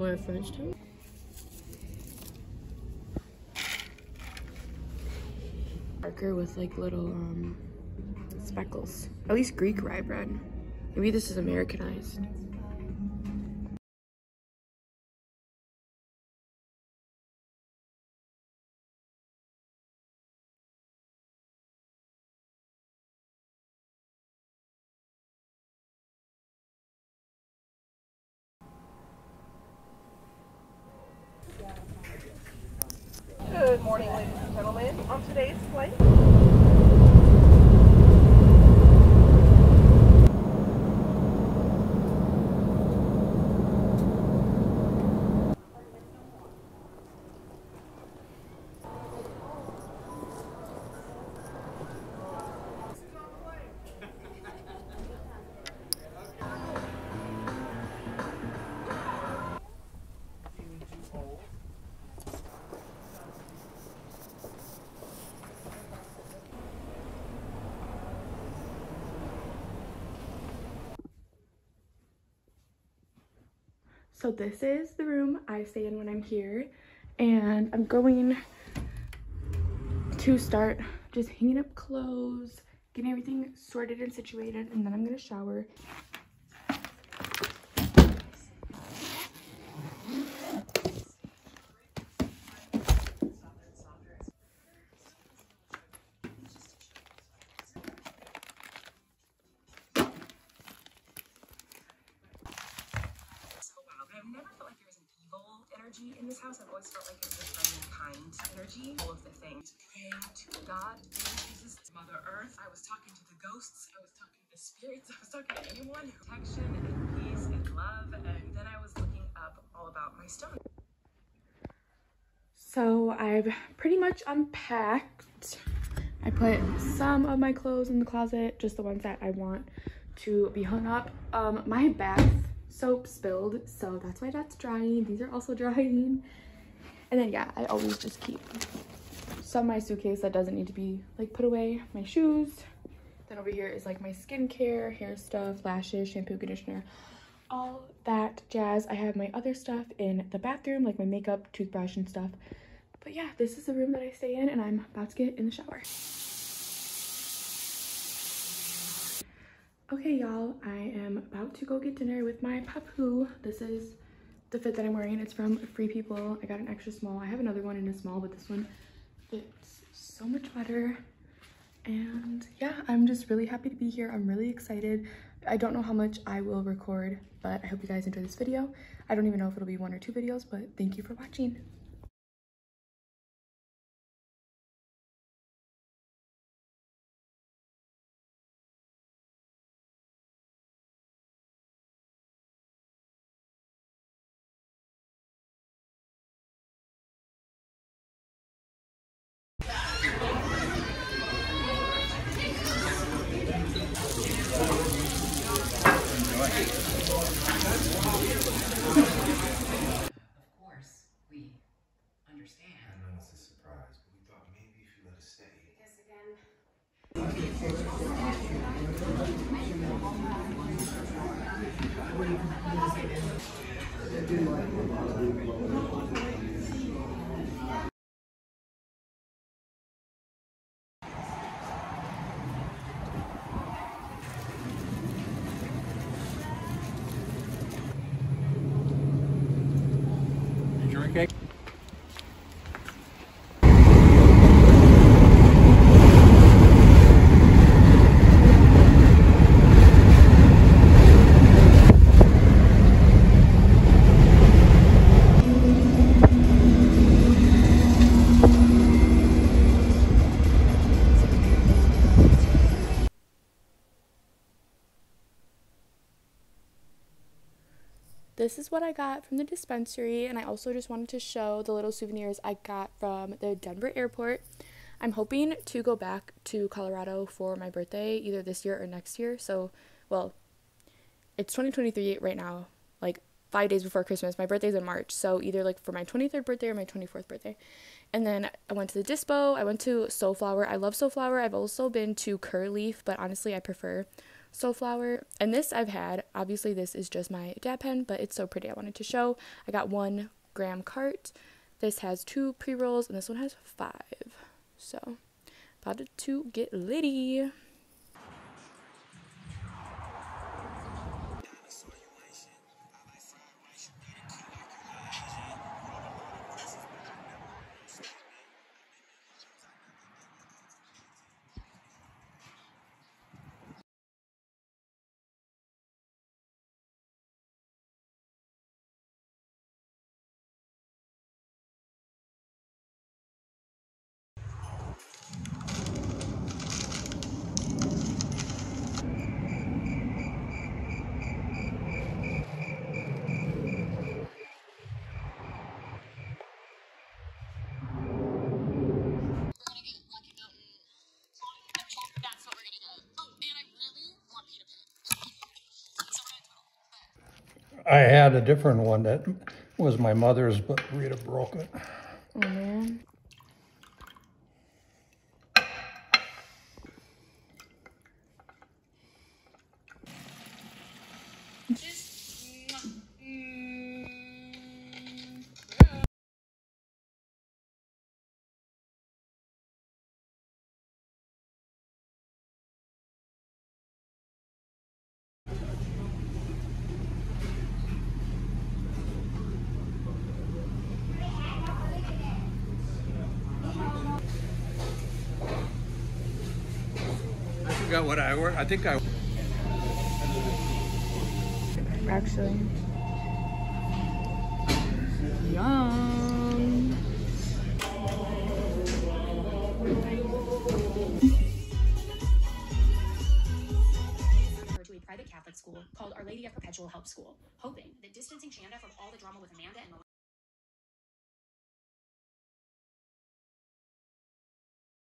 what it refers to. Darker with like little speckles. At least Greek rye bread. Maybe this is Americanized. Good morning, ladies and gentlemen. On today's flight, so this is the room I stay in when I'm here, and I'm going to start just hanging up clothes, getting everything sorted and situated, and then I'm gonna shower. In this house, I've always felt like it was a kind energy, all of the things. Praying to God, Jesus, Mother Earth. I was talking to the ghosts, I was talking to the spirits, I was talking to anyone. Protection and peace and love, and then I was looking up all about my stone. So I've pretty much unpacked. I put some of my clothes in the closet, just the ones that I want to be hung up. My bath soap spilled, so that's why that's drying. These are also drying. And then yeah, I always just keep some of my suitcase that doesn't need to be like put away. My shoes. Then over here is like my skincare, hair stuff, lashes, shampoo, conditioner, all that jazz. I have my other stuff in the bathroom, like my makeup, toothbrush and stuff. But yeah, this is the room that I stay in, and I'm about to get in the shower. Okay, y'all, I am about to go get dinner with my papu. This is the fit that I'm wearing. It's from Free People. I got an extra small. I have another one in a small, but this one fits so much better. And yeah, I'm just really happy to be here. I'm really excited. I don't know how much I will record, but I hope you guys enjoy this video. I don't even know if it'll be one or two videos, but thank you for watching. This is what I got from the dispensary, and I also just wanted to show the little souvenirs I got from the Denver Airport. I'm hoping to go back to Colorado for my birthday either this year or next year. So, well, it's 2023 right now, like 5 days before Christmas. My birthday's in March, so either like for my 23rd birthday or my 24th birthday. And then I went to the dispo, I went to Soulflower. I love Soulflower. I've also been to Curleaf, but honestly I prefer Soulflower. And this I've had, obviously this is just my dab pen, but it's so pretty I wanted to show. I got 1 gram cart. This has 2 pre-rolls and this one has 5. So about to get litty. I had a different one that was my mother's, but Rita broke it. Mm-hmm. I forgot what I wore. I think I actually yum. Virtually private Catholic school called Our Lady of Perpetual Help School, hoping that distancing Shanda from all the drama with Amanda and Melissa